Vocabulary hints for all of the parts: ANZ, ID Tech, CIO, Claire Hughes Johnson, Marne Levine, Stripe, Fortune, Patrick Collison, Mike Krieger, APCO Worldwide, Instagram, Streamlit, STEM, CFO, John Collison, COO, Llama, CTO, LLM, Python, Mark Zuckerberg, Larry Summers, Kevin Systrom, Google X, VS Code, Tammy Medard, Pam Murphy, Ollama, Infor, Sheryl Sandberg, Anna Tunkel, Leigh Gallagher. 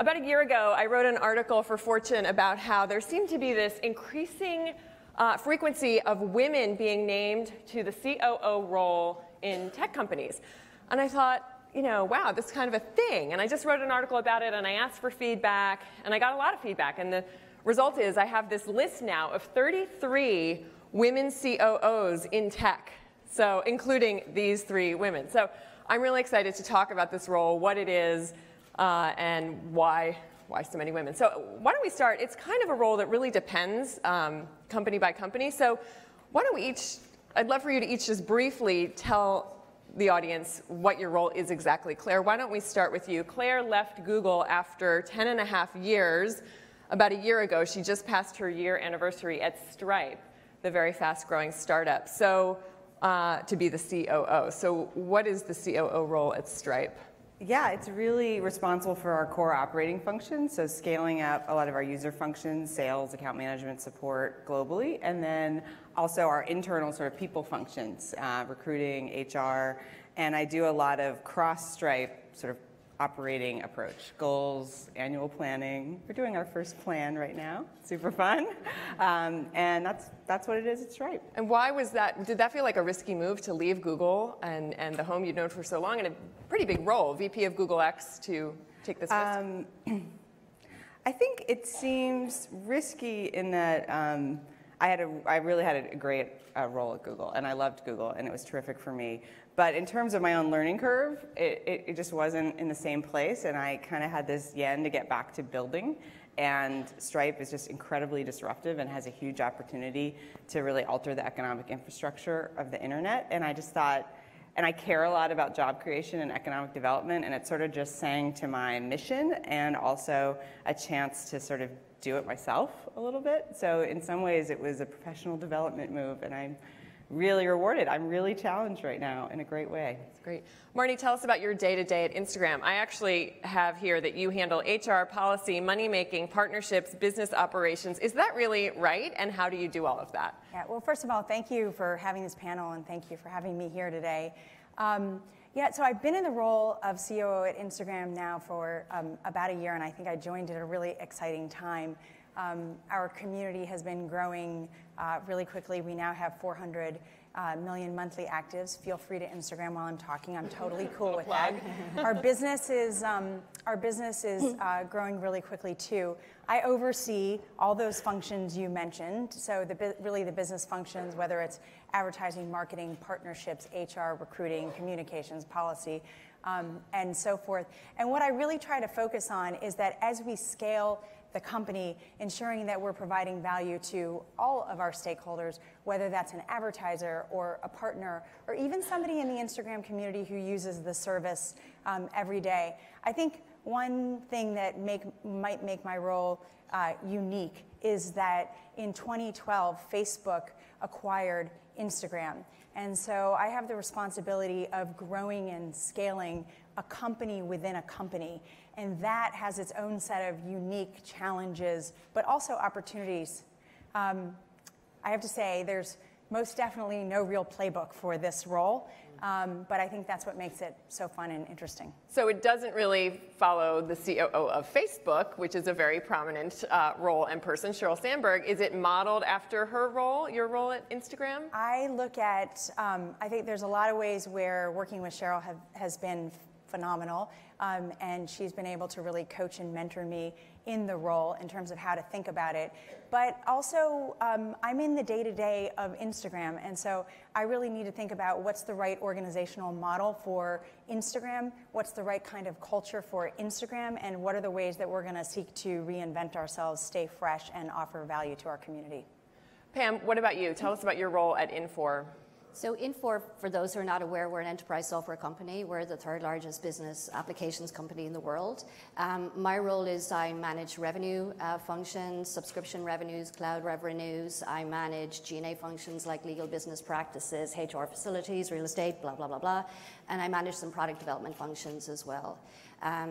About a year ago, I wrote an article for Fortune about how there seemed to be this increasing frequency of women being named to the COO role in tech companies. And I thought, you know, wow, this is kind of a thing. And I just wrote an article about it, and I asked for feedback, and I got a lot of feedback. And the result is I have this list now of 33 women COOs in tech, so including these three women. So I'm really excited to talk about this role, what it is, and why so many women. So why don't we start? It's kind of a role that really depends company by company. So why don't we each, I'd love for you to each just briefly tell the audience what your role is exactly. Claire, why don't we start with you? Claire left Google after 10.5 years. About a year ago, she just passed her year anniversary at Stripe, the very fast-growing startup, so to be the COO. So what is the COO role at Stripe? Yeah, it's really responsible for our core operating functions, so scaling up a lot of our user functions, sales, account management, support globally, and then also our internal sort of people functions, recruiting, HR, and I do a lot of cross-Stripe sort of operating approach, goals, annual planning. We're doing our first plan right now, super fun, and that's what it is at Stripe. And why was that? Did that feel like a risky move to leave Google and the home you'd known for so long, and a pretty big role, VP of Google X, to take this risk? I think it seems risky in that I really had a great role at Google, and I loved Google, and it was terrific for me. But in terms of my own learning curve, it just wasn't in the same place, and I kind of had this yen to get back to building. And Stripe is just incredibly disruptive and has a huge opportunity to really alter the economic infrastructure of the internet. And I just thought, and I care a lot about job creation and economic development, and it sort of just sang to my mission and also a chance to sort of do it myself a little bit. So in some ways, it was a professional development move, and I'm really rewarded. I'm really challenged right now in a great way. That's great. Marnie, tell us about your day-to-day at Instagram. I actually have here that you handle HR, policy, money-making, partnerships, business operations. Is that really right? And how do you do all of that? Yeah, well, first of all, thank you for having this panel, and thank you for having me here today. Yeah, so I've been in the role of COO at Instagram now for about a year, and I think I joined at a really exciting time. Our community has been growing really quickly. We now have 400 million monthly actives. Feel free to Instagram while I'm talking. I'm totally cool with that. Our business is growing really quickly too. I oversee all those functions you mentioned. So really the business functions, whether it's advertising, marketing, partnerships, HR, recruiting, communications, policy, and so forth. And what I really try to focus on is that as we scale the company, ensuring that we're providing value to all of our stakeholders, whether that's an advertiser or a partner or even somebody in the Instagram community who uses the service every day. I think one thing that might make my role unique is that in 2012, Facebook acquired Instagram. And so I have the responsibility of growing and scaling a company within a company. And that has its own set of unique challenges, but also opportunities. I have to say, there's most definitely no real playbook for this role, but I think that's what makes it so fun and interesting. So it doesn't really follow the COO of Facebook, which is a very prominent role and person, Sheryl Sandberg. Is it modeled after her role, your role at Instagram? I look at, I think there's a lot of ways where working with Sheryl has been phenomenal, and she's been able to really coach and mentor me in the role in terms of how to think about it. But also, I'm in the day-to-day of Instagram, and so I really need to think about what's the right organizational model for Instagram, what's the right kind of culture for Instagram, and what are the ways that we're going to seek to reinvent ourselves, stay fresh, and offer value to our community. Pam, what about you? Tell us about your role at Infor. So Infor, for those who are not aware, we're an enterprise software company. We're the third largest business applications company in the world. My role is I manage revenue functions, subscription revenues, cloud revenues. I manage G&A functions like legal business practices, HR facilities, real estate, blah, blah, blah, blah. And I manage some product development functions as well.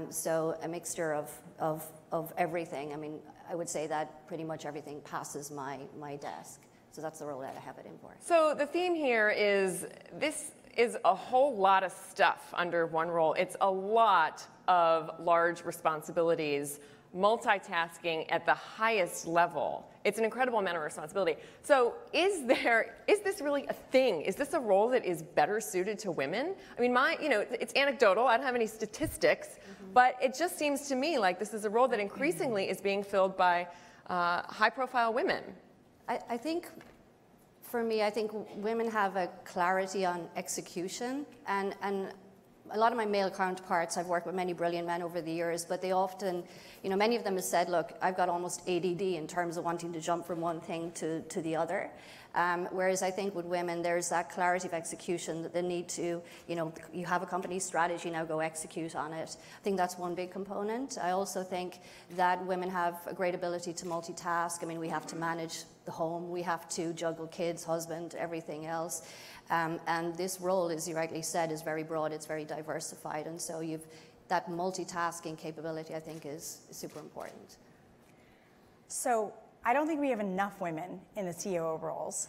So a mixture of everything. I mean, I would say that pretty much everything passes my desk. So that's the role that I have at Infor. So the theme here is this is a whole lot of stuff under one role. It's a lot of large responsibilities, multitasking at the highest level. It's an incredible amount of responsibility. So is this really a thing? Is this a role that is better suited to women? I mean, it's anecdotal, I don't have any statistics, but it just seems to me like this is a role that increasingly is being filled by high-profile women. I think, for me, I think women have a clarity on execution, and a lot of my male counterparts, I've worked with many brilliant men over the years, but they often, many of them have said, look, I've got almost ADD in terms of wanting to jump from one thing to the other. Whereas I think with women, there's that clarity of execution, that they need to, you have a company strategy, now go execute on it. I think that's one big component. I also think that women have a great ability to multitask. I mean, we have to manage the home, we have to juggle kids, husband, everything else. And this role, as you rightly said, is very broad, it's very diversified, and so that multitasking capability, I think, is super important. So I don't think we have enough women in the COO roles,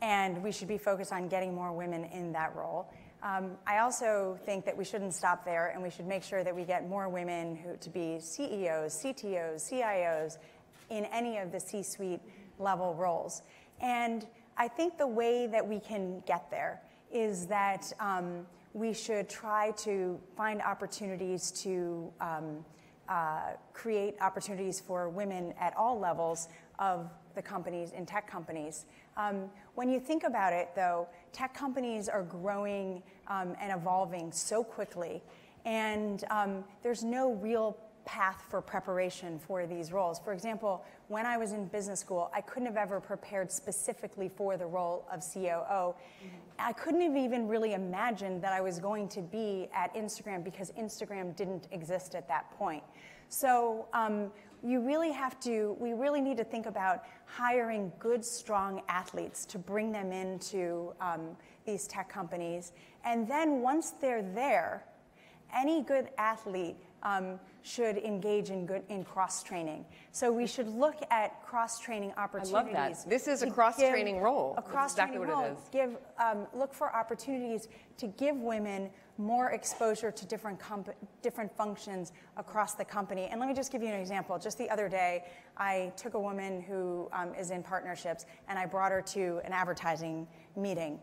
and we should be focused on getting more women in that role. I also think that we shouldn't stop there, and we should make sure that we get more women to be CEOs, CTOs, CIOs, in any of the C-suite level roles. And I think the way that we can get there is that we should try to find opportunities to create opportunities for women at all levels of the companies, in tech companies. When you think about it, though, tech companies are growing and evolving so quickly, and there's no real path for preparation for these roles. For example, when I was in business school, I couldn't have ever prepared specifically for the role of COO. I couldn't have even really imagined that I was going to be at Instagram, because Instagram didn't exist at that point. So we really need to think about hiring good, strong athletes to bring them into these tech companies. And then once they're there, any good athlete should engage in cross-training. So we should look at cross-training opportunities. I love that. This is a cross-training role. A cross-training role. Look for opportunities to give women more exposure to different functions across the company. And let me just give you an example. Just the other day, I took a woman who is in partnerships, and I brought her to an advertising meeting.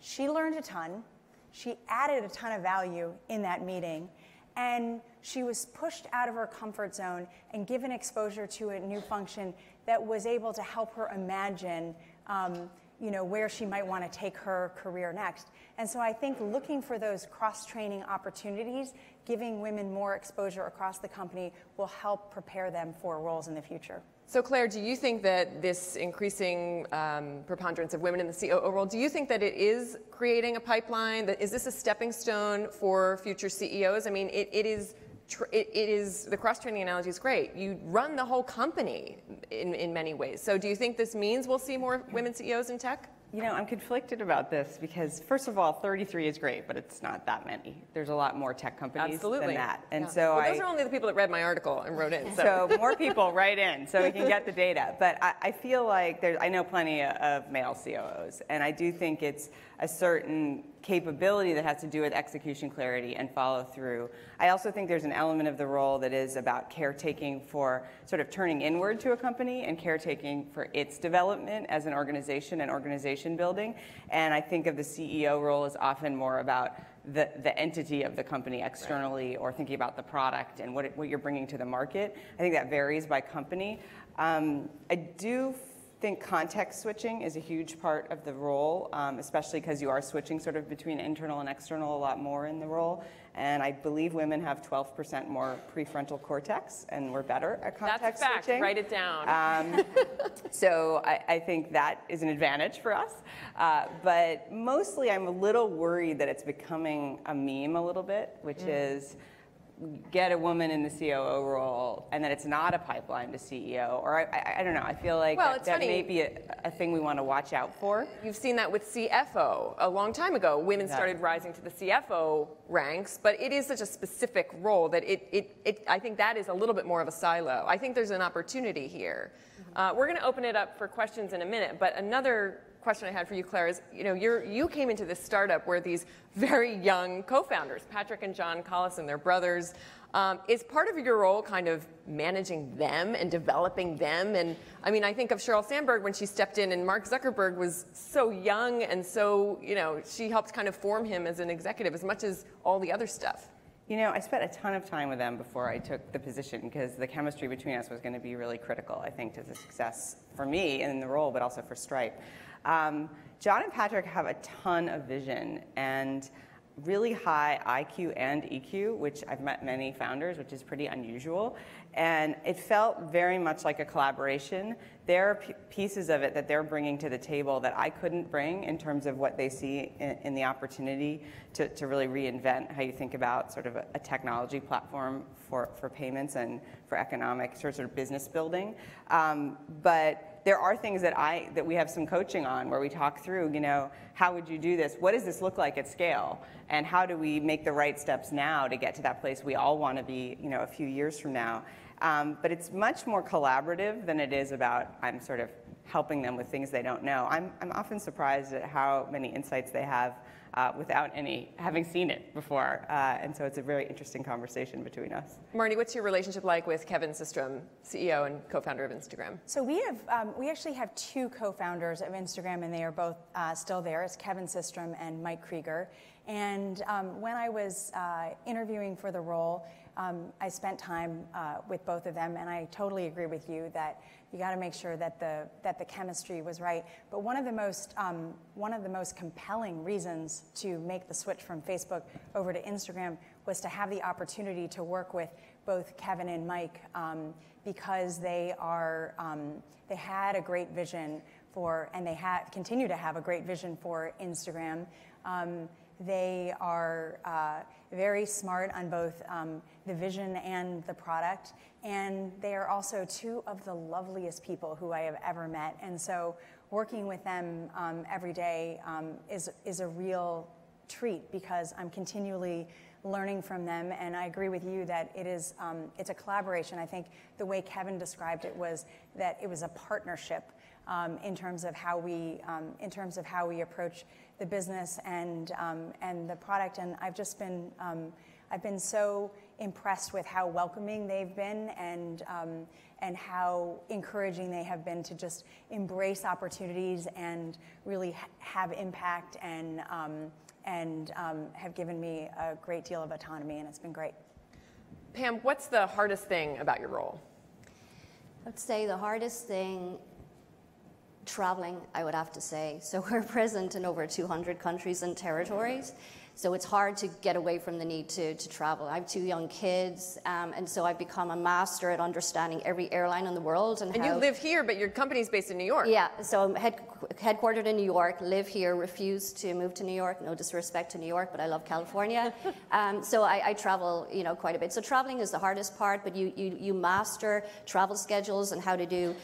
She learned a ton. She added a ton of value in that meeting. And she was pushed out of her comfort zone and given exposure to a new function that was able to help her imagine where she might want to take her career next. And so I think looking for those cross-training opportunities, giving women more exposure across the company, will help prepare them for roles in the future. So Claire, do you think that this increasing preponderance of women in the COO role, do you think that it is creating a pipeline? Is this a stepping stone for future CEOs? I mean, it is the cross-training analogy is great. You run the whole company in many ways. So do you think this means we'll see more women CEOs in tech? I'm conflicted about this, because first of all, 33 is great, but it's not that many. There's a lot more tech companies than that. And so those are only the people that read my article and wrote in. So more people write in so we can get the data. But I feel like I know plenty of male COOs, and I do think it's a certain capability that has to do with execution clarity and follow through. I also think there's an element of the role that is about caretaking, for sort of turning inward to a company and caretaking for its development as an organization and organization building. And I think of the CEO role as often more about the entity of the company externally, or thinking about the product and what you're bringing to the market. I think that varies by company. I think context switching is a huge part of the role, especially because you are switching sort of between internal and external a lot more in the role. And I believe women have 12% more prefrontal cortex, and we're better at context switching. That's a fact. Write it down. So I think that is an advantage for us. But mostly I'm a little worried that it's becoming a meme a little bit, which is, get a woman in the COO role, and that it's not a pipeline to CEO, or I don't know. I feel like that may be a thing we want to watch out for. You've seen that with CFO a long time ago. Women started rising to the CFO ranks, but it is such a specific role that I think that is a little bit more of a silo. I think there's an opportunity here. We're going to open it up for questions in a minute, but another question I had for you, Claire, is you came into this startup where these very young co-founders, Patrick and John Collison, they're brothers. Is part of your role kind of managing them and developing them? And I mean, I think of Sheryl Sandberg when she stepped in, and Mark Zuckerberg was so young, and so she helped kind of form him as an executive as much as all the other stuff. You know, I spent a ton of time with them before I took the position because the chemistry between us was going to be really critical, I think, to the success for me and in the role, but also for Stripe. John and Patrick have a ton of vision and really high IQ and EQ, which I've met many founders, which is pretty unusual. And it felt very much like a collaboration. There are pieces of it that they're bringing to the table that I couldn't bring in terms of what they see in the opportunity to really reinvent how you think about sort of a technology platform for payments and for economic sort of business building. But there are things that we have some coaching on where we talk through, how would you do this? What does this look like at scale? And how do we make the right steps now to get to that place we all want to be, a few years from now? But it's much more collaborative than it is about I'm sort of helping them with things they don't know. I'm often surprised at how many insights they have without having seen it before. And so it's a very interesting conversation between us. Marnie, what's your relationship like with Kevin Systrom, CEO and co-founder of Instagram? So we actually have two co-founders of Instagram, and they are both still there. It's Kevin Systrom and Mike Krieger. And when I was interviewing for the role, I spent time with both of them, and I totally agree with you that you got to make sure that the chemistry was right. But one of the most compelling reasons to make the switch from Facebook over to Instagram was to have the opportunity to work with both Kevin and Mike because they had a great vision for, and they continue to have a great vision for Instagram. They are very smart on both the vision and the product, and they are also two of the loveliest people who I have ever met. And so working with them every day is a real treat because I'm continually learning from them, and I agree with you that it is it's a collaboration. I think the way Kevin described it was that it was a partnership in terms of how we approach the business and the product. And I've just been I've been so impressed with how welcoming they've been and how encouraging they have been to just embrace opportunities and really have impact and have given me a great deal of autonomy, and it's been great. Pam, what's the hardest thing about your role? I would say the hardest thing, traveling, I would have to say. So we're present in over 200 countries and territories, so it's hard to get away from the need to travel. I have two young kids, and so I've become a master at understanding every airline in the world. And you live here, but your company's based in New York. Yeah, so I'm headquartered in New York, live here, refuse to move to New York. No disrespect to New York, but I love California. So I travel, quite a bit. So traveling is the hardest part, but you master travel schedules and how to do,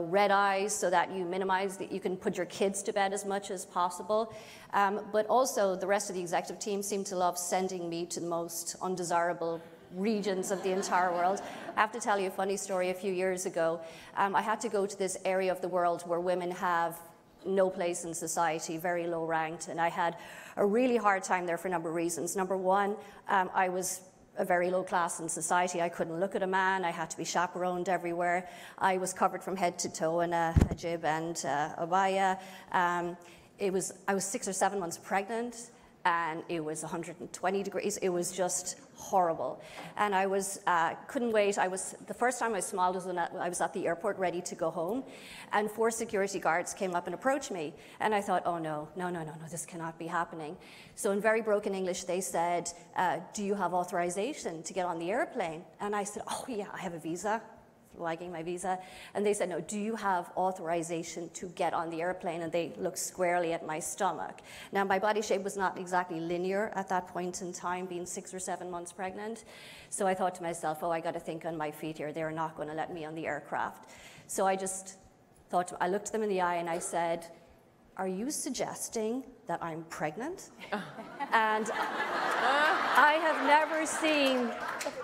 red eyes so that you minimize, that you can put your kids to bed as much as possible. But also the rest of the executive team seem to love sending me to the most undesirable regions of the entire world. I have to tell you a funny story. A few years ago, I had to go to this area of the world where women have no place in society, very low ranked, and I had a really hard time there for a number of reasons. Number one, I was a very low class in society. I couldn't look at a man. I had to be chaperoned everywhere. I was covered from head to toe in a hijab and abaya. I was 6 or 7 months pregnant, and it was 120 degrees. It was just horrible. And I was, couldn't wait. The first time I smiled was when I was at the airport ready to go home, and 4 security guards came up and approached me. And I thought, oh no, this cannot be happening. So in very broken English, they said, do you have authorization to get on the airplane? And I said, oh yeah, I have a visa, flagging my visa. And they said, no, do you have authorization to get on the airplane? And they looked squarely at my stomach. Now, my body shape was not exactly linear at that point in time, being 6 or 7 months pregnant. So I thought to myself, oh, I got to think on my feet here. They're not going to let me on the aircraft. So I just thought, I looked them in the eye and I said, are you suggesting that I'm pregnant? And I have never seen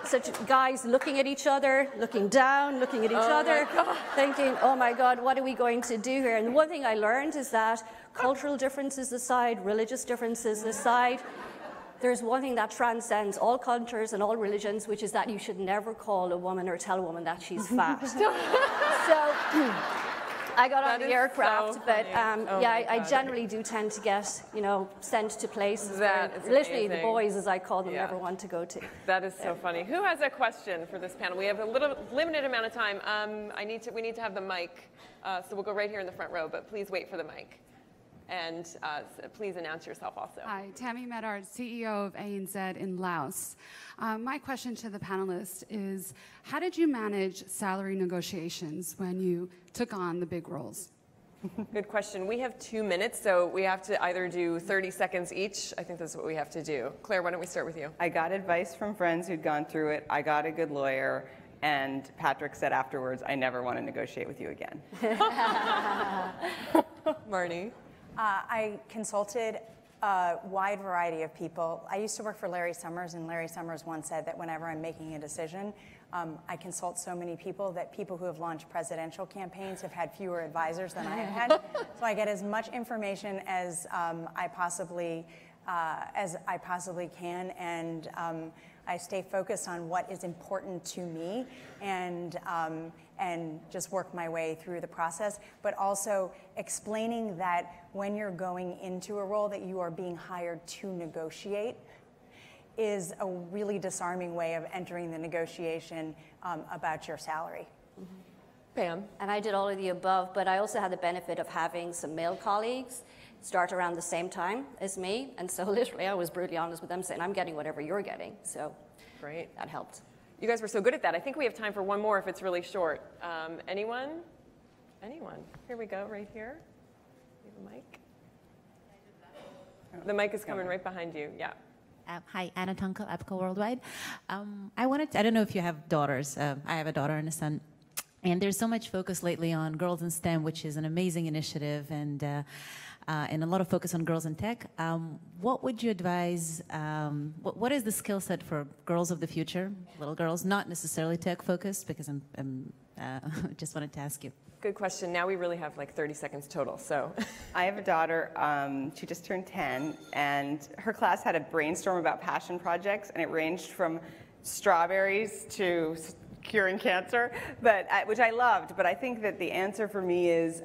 such guys looking at each other, looking down, looking at each other, thinking, oh my God, what are we going to do here? And the one thing I learned is that cultural differences aside, religious differences aside, there's one thing that transcends all cultures and all religions, which is that you should never call a woman or tell a woman that she's fat. So I got that on the aircraft, so but I generally do tend to get, you know, sent to places that where literally amazing. The boys, as I call them, never want to go to. That is so funny. Who has a question for this panel? We have a little limited amount of time. We need to have the mic, so we'll go right here in the front row. But please wait for the mic, and please announce yourself also. Hi, Tammy Medard, CEO of ANZ in Laos. My question to the panelists is, how did you manage salary negotiations when you took on the big roles? Good question. We have 2 minutes, so we have to either do 30 seconds each. I think that's what we have to do. Claire, why don't we start with you? I got advice from friends who'd gone through it. I got a good lawyer. And Patrick said afterwards, I never want to negotiate with you again. Marnie? I consulted a wide variety of people. I used to work for Larry Summers, and Larry Summers once said that whenever I'm making a decision, I consult so many people that people who have launched presidential campaigns have had fewer advisors than I have had. So I get as much information as I possibly can, and I stay focused on what is important to me, and just work my way through the process, but also explaining that when you're going into a role that you are being hired to negotiate is a really disarming way of entering the negotiation about your salary. Mm-hmm. Pam? And I did all of the above, but I also had the benefit of having some male colleagues start around the same time as me, and so literally I was brutally honest with them, saying I'm getting whatever you're getting, so great. That helped. You guys were so good at that. I think we have time for one more if it's really short. Anyone? Anyone? Here we go, right here. We have a mic. The mic is coming right behind you, yeah. Hi, Anna Tunkel, APCO Worldwide. I don't know if you have daughters. I have a daughter and a son. And there's so much focus lately on Girls in STEM, which is an amazing initiative, and a lot of focus on girls in tech. What would you advise, what is the skill set for girls of the future, little girls, not necessarily tech focused, because I just wanted to ask you. Good question. Now we really have like 30 seconds total, so. I have a daughter, she just turned 10, and her class had a brainstorm about passion projects, and it ranged from strawberries to curing cancer, which I loved, but I think that the answer for me is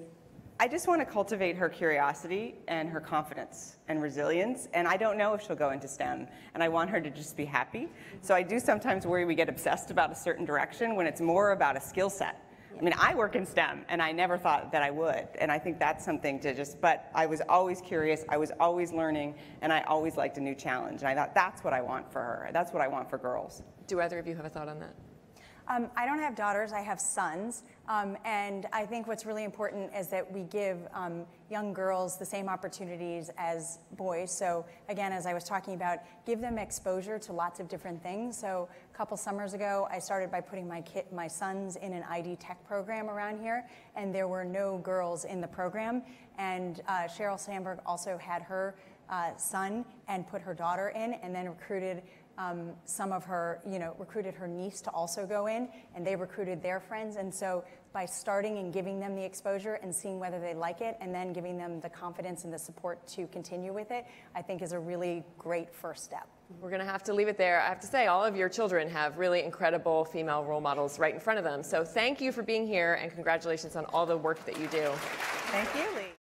I just want to cultivate her curiosity and her confidence and resilience, and I don't know if she'll go into STEM, and I want her to just be happy. So I do sometimes worry we get obsessed about a certain direction when it's more about a skill set. I mean, I work in STEM, and I never thought that I would, and I think that's something to just, but I was always curious, I was always learning, and I always liked a new challenge, and I thought that's what I want for her, that's what I want for girls. Do either of you have a thought on that? I don't have daughters, I have sons, and I think what's really important is that we give young girls the same opportunities as boys. So again, as I was talking about, give them exposure to lots of different things. So a couple summers ago, I started by putting my sons in an ID Tech program around here, and there were no girls in the program, and Sheryl Sandberg also had her son and put her daughter in, and then recruited recruited her niece to also go in, and they recruited their friends. And so by starting and giving them the exposure and seeing whether they like it, and then giving them the confidence and the support to continue with it, I think is a really great first step. We're going to have to leave it there. I have to say, all of your children have really incredible female role models right in front of them. So thank you for being here, and congratulations on all the work that you do. Thank you, Lee.